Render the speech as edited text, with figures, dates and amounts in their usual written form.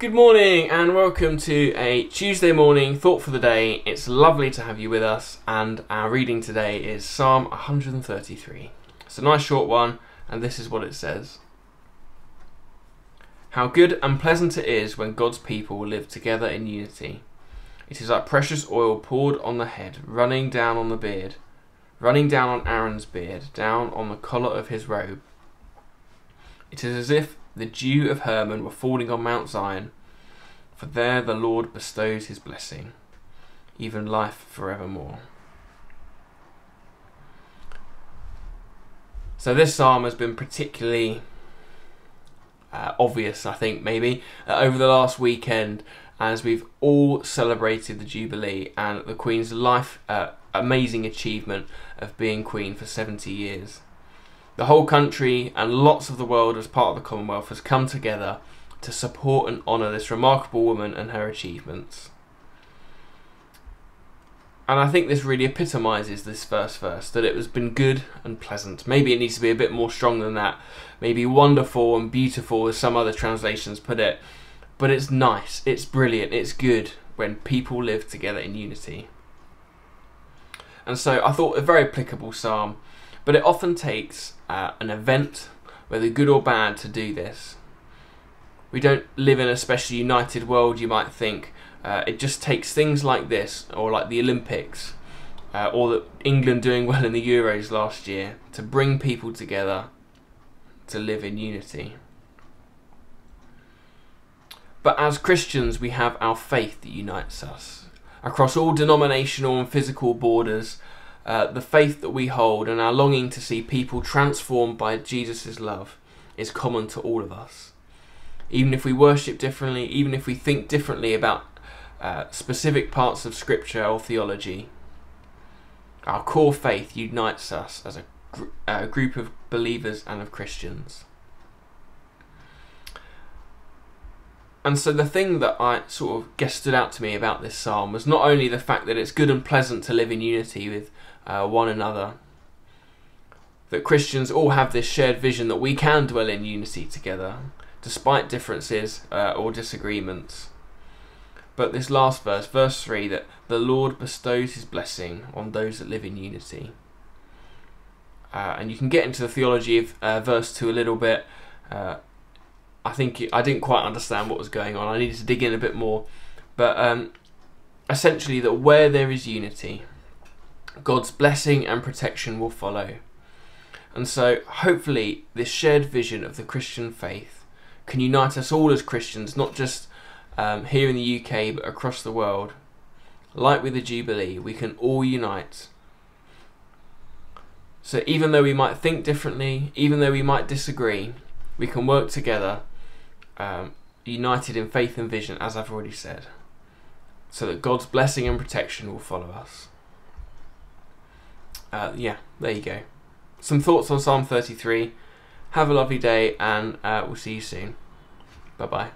Good morning and welcome to a Tuesday morning thought for the day. It's lovely to have you with us, and our reading today is Psalm 133. It's a nice short one, and this is what it says. How good and pleasant it is when God's people live together in unity. It is like precious oil poured on the head, running down on the beard, running down on Aaron's beard, down on the collar of his robe. It is as if the dew of Hermon were falling on Mount Zion, for there the Lord bestows his blessing, even life forevermore. So this psalm has been particularly obvious, I think, maybe, over the last weekend, as we've all celebrated the Jubilee and the Queen's life, amazing achievement of being Queen for 70 years. The whole country and lots of the world as part of the Commonwealth has come together to support and honour this remarkable woman and her achievements. And I think this really epitomises this first verse, that it has been good and pleasant. Maybe it needs to be a bit more strong than that. Maybe wonderful and beautiful, as some other translations put it. But it's nice, it's brilliant, it's good when people live together in unity. And so I thought a very applicable psalm. But it often takes an event, whether good or bad, to do this. We don't live in a specially united world, you might think. It just takes things like this, or like the Olympics, or England doing well in the Euros last year, to bring people together to live in unity. But as Christians, we have our faith that unites us. Across all denominational and physical borders, the faith that we hold and our longing to see people transformed by Jesus' love is common to all of us. Even if we worship differently, even if we think differently about specific parts of scripture or theology, our core faith unites us as a group of believers and of Christians. And so the thing that I sort of guess stood out to me about this psalm was not only the fact that it's good and pleasant to live in unity with one another, that Christians all have this shared vision that we can dwell in unity together, despite differences or disagreements. But this last verse, verse 3, that the Lord bestows his blessing on those that live in unity. And you can get into the theology of verse 2 a little bit. I think I didn't quite understand what was going on. I needed to dig in a bit more. But essentially, that where there is unity, God's blessing and protection will follow. And so hopefully this shared vision of the Christian faith can unite us all as Christians, not just here in the UK, but across the world. Like with the Jubilee, we can all unite. So even though we might think differently, even though we might disagree, we can work together, united in faith and vision, as I've already said, so that God's blessing and protection will follow us. Yeah, there you go. Some thoughts on Psalm 33. Have a lovely day, and we'll see you soon. Bye-bye.